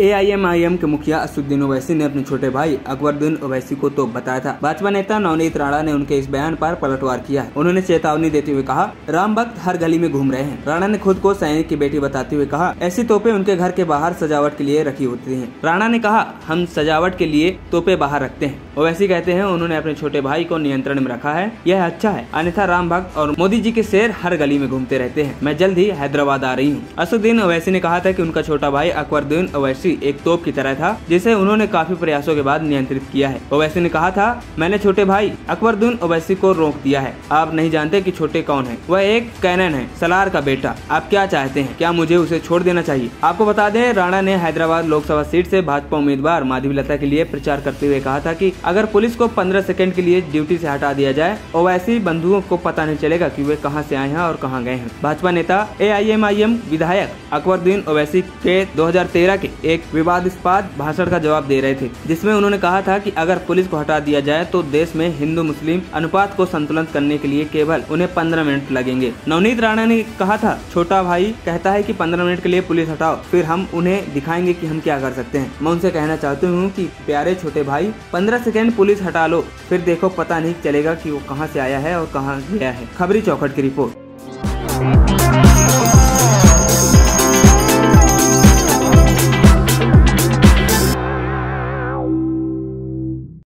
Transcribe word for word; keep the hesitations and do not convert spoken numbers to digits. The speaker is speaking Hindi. A I am I am के मुखिया असदुद्दीन ओवैसी ने अपने छोटे भाई अकबरुद्दीन ओवैसी को तो बताया था। भाजपा नेता नवनीत राणा ने उनके इस बयान पर पलटवार किया है। उन्होंने चेतावनी देते हुए कहा, राम भक्त हर गली में घूम रहे हैं। राणा ने खुद को सैनिक की बेटी बताते हुए कहा, ऐसी तोपे उनके घर के बाहर सजावट के लिए रखी होती है। राणा ने कहा, हम सजावट के लिए तोपे बाहर रखते हैं। ओवैसी कहते हैं उन्होंने अपने छोटे भाई को नियंत्रण में रखा है, यह अच्छा है, अन्यथा राम भक्त और मोदी जी के शेर हर गली में घूमते रहते हैं। मैं जल्द ही हैदराबाद आ रही हूँ। असदुद्दीन ओवैसी ने कहा था कि उनका छोटा भाई अकबरुद्दीन ओवैसी एक तोप की तरह था, जिसे उन्होंने काफी प्रयासों के बाद नियंत्रित किया है। ओवैसी ने कहा था, मैंने छोटे भाई अकबरुद्दीन ओवैसी को रोक दिया है। आप नहीं जानते कि छोटे कौन है, वह एक कैनन है, सलार का बेटा। आप क्या चाहते हैं? क्या मुझे उसे छोड़ देना चाहिए? आपको बता दें, राणा ने हैदराबाद लोकसभा सीट से भाजपा उम्मीदवार माधवी लता के लिए प्रचार करते हुए कहा था कि अगर पुलिस को पंद्रह सेकंड के लिए ड्यूटी से हटा दिया जाए, ओवैसी बंधुओं को पता नहीं चलेगा कि वे कहां से आए हैं और कहां गए हैं। भाजपा नेता ए आई एम आई एम विधायक अकबरुद्दीन ओवैसी के दो हज़ार तेरह के एक विवादास्पद भाषण का जवाब दे रहे थे, जिसमें उन्होंने कहा था कि अगर पुलिस को हटा दिया जाए तो देश में हिंदू मुस्लिम अनुपात को संतुलित करने के लिए केवल उन्हें पंद्रह मिनट लगेंगे। नवनीत राणा ने कहा था, छोटा भाई कहता है कि पंद्रह मिनट के लिए पुलिस हटाओ, फिर हम उन्हें दिखाएंगे कि हम क्या कर सकते हैं। मैं उनसे कहना चाहती हूँ कि प्यारे छोटे भाई, पंद्रह सेकेंड पुलिस हटा लो, फिर देखो पता नहीं चलेगा कि वो कहाँ से आया है और कहाँ गया है। खबरी चौखट की रिपोर्ट।